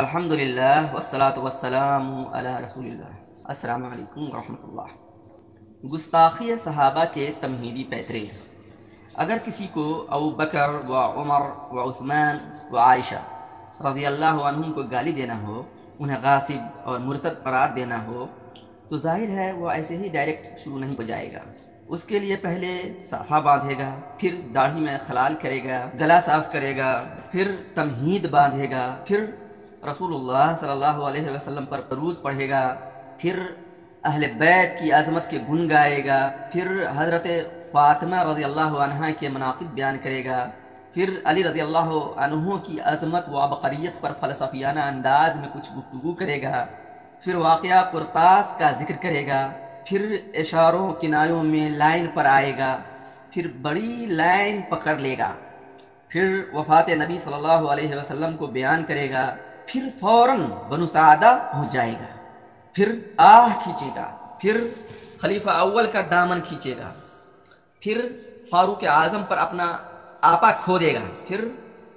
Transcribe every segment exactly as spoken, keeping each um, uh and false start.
अल्हम्दुलिल्लाह वस्सलातु वस्सलामु अला रसूलिल्लाह। अस्सलामु अलैकुम वरहमतुल्लाह। गुस्ताखी सहाबा के तमहीदी पैतरे। अगर किसी को अबू बकर व उमर व उस्मान व आयशा रज़ियल्लाहु अन्हुम को गाली देना हो, उन्हें गासिब और मुर्तद करार देना हो, तो जाहिर है वह ऐसे ही डायरेक्ट शुरू नहीं हो जाएगा। उसके लिए पहले साफ़ा बांधेगा, फिर दाढ़ी में खलाल करेगा, गला साफ़ करेगा, फिर तमहीद बांधेगा, फिर रसूलुल्लाह सल्लल्लाहु अलैहि वसल्लम पर दरूद पढ़ेगा, फिर अहले बैत की अज़मत के गुन गाएगा, फिर हज़रत फ़ातिमा रज़ियल्लाहु अन्हा के मनाक़िब बयान करेगा, फिर अली रज़ियल्लाहु अन्हु की अज़मत व अबक़रियत पर फ़लसफ़ियाना अंदाज़ में कुछ गुफ्तगू करेगा, फिर वाक़या कुर्तास का ज़िक्र करेगा, फिर इशारों किनारों में लाइन पर आएगा, फिर बड़ी लाइन पकड़ लेगा, फिर वफ़ात नबी सल्लल्लाहु अलैहि वसल्लम को बयान करेगा, फिर फ़ौरन बनु सादा पहुँच जाएगा, फिर आह खींचेगा, फिर खलीफा अव्वल का दामन खींचेगा, फिर फारूक आज़म पर अपना आपा खो देगा, फिर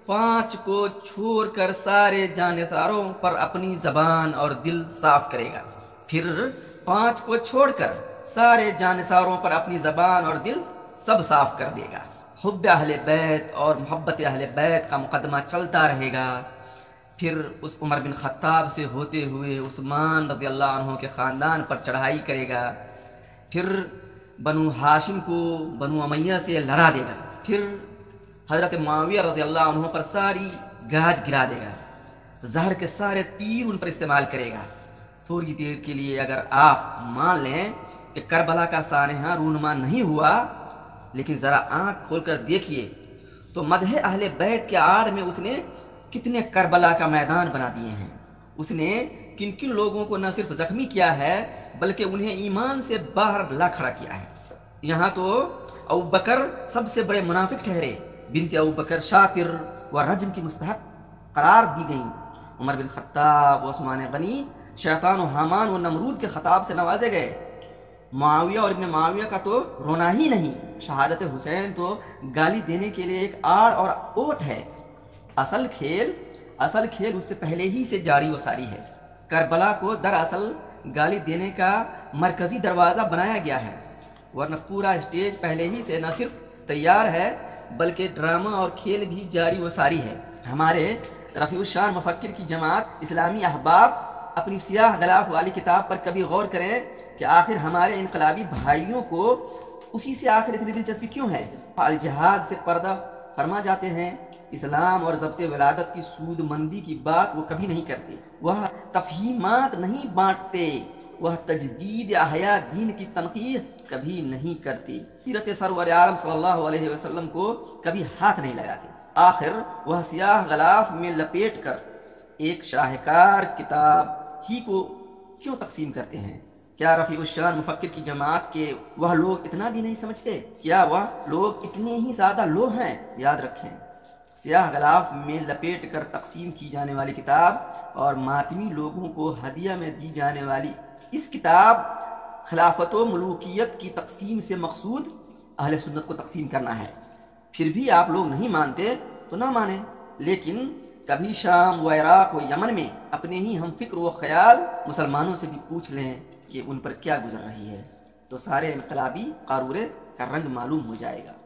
पाँच को छोड़कर सारे जानेदारों पर अपनी ज़बान और दिल साफ़ करेगा, फिर पाँच को छोड़कर सारे जानेसारों पर अपनी ज़बान और दिल सब साफ़ कर देगा। हुब्ब अहले बैत और मोहब्बत अहले बैत का मुकदमा चलता रहेगा। फिर उस उमर बिन ख़त्ताब से होते हुए उस्मान रज़ियल्लाहु अन्हु के ख़ानदान पर चढ़ाई करेगा, फिर बनु हाशिम को बनु उमय्या से लड़ा देगा, फिर हज़रत मुआविया रज़ियल्लाहु अन्हु पर सारी गाज गिरा देगा, ज़हर के सारे तीर उन पर इस्तेमाल करेगा। थोड़ी देर के लिए अगर आप मान लें कि करबला का सानहा रूनुमा नहीं हुआ, लेकिन ज़रा आँख खोलकर देखिए तो मदह अहले बैत के आड़ में उसने कितने करबला का मैदान बना दिए हैं। उसने किन किन लोगों को न सिर्फ ज़ख्मी किया है, बल्कि उन्हें ईमान से बाहर ला खड़ा किया है। यहाँ तो अबू बकर सबसे बड़े मुनाफिक ठहरे, बिनते अबू बकर शातिर व रजम की मुस्तहक करार दी गई। उमर बिन ख़त्ताब व उस्मान गनी शैतान और हमान और नमरूद के ख़िताब से नवाजे गए। मुआविया और इब्न मुआविया का तो रोना ही नहीं। शहादत हुसैन तो गाली देने के लिए एक आड़ और ओट है। असल खेल असल खेल उससे पहले ही से जारी व सारी है। करबला को दरअसल गाली देने का मरकज़ी दरवाज़ा बनाया गया है, वरना पूरा स्टेज पहले ही से न सिर्फ तैयार है, बल्कि ड्रामा और खेल भी जारी व सारी है। हमारे रफ़ीउश्शान मुफ़क्किर की जमात इस्लामी अहबाब अपनी सियाह गलाफ वाली किताब पर कभी गौर करें कि आखिर हमारे इनकलाबी भाइयों को उसी से आखिर इतनी दिलचस्पी क्यों है। अल जिहाद से पर्दा फरमा जाते हैं। इस्लाम और ज़ब्ते विलादत की सूदमंदी की बात वो कभी नहीं करते। वह तफहीमात नहीं बांटते, वह तजदीद अहया दीन की तनकीद कभी नहीं करते, सीरत सरवर आलम सल्लल्लाहु अलैहि वसल्लम को कभी हाथ नहीं लगाते। आखिर वह सियाह गलाफ में लपेट कर एक शाहकार किताब ही को क्यों तकसीम करते हैं? क्या रफ़ीउश्शान मुफ़क्किर की जमात के वह लोग इतना भी नहीं समझते? क्या वह लोग इतने ही ज़्यादा लोग हैं? याद रखें, सियाह गलाफ में लपेट कर तकसीम की जाने वाली किताब और मातमी लोगों को हदिया में दी जाने वाली इस किताब खिलाफत व मलूकियत की तकसीम से मकसूद अहले सुन्नत को तकसीम करना है। फिर भी आप लोग नहीं मानते तो ना माने, लेकिन कभी शाम व इराक़ व यमन में अपने ही हम फिक्र व ख्याल मुसलमानों से भी पूछ लें कि उन पर क्या गुजर रही है, तो सारे इनकलाबी कारूरे का रंग मालूम हो जाएगा।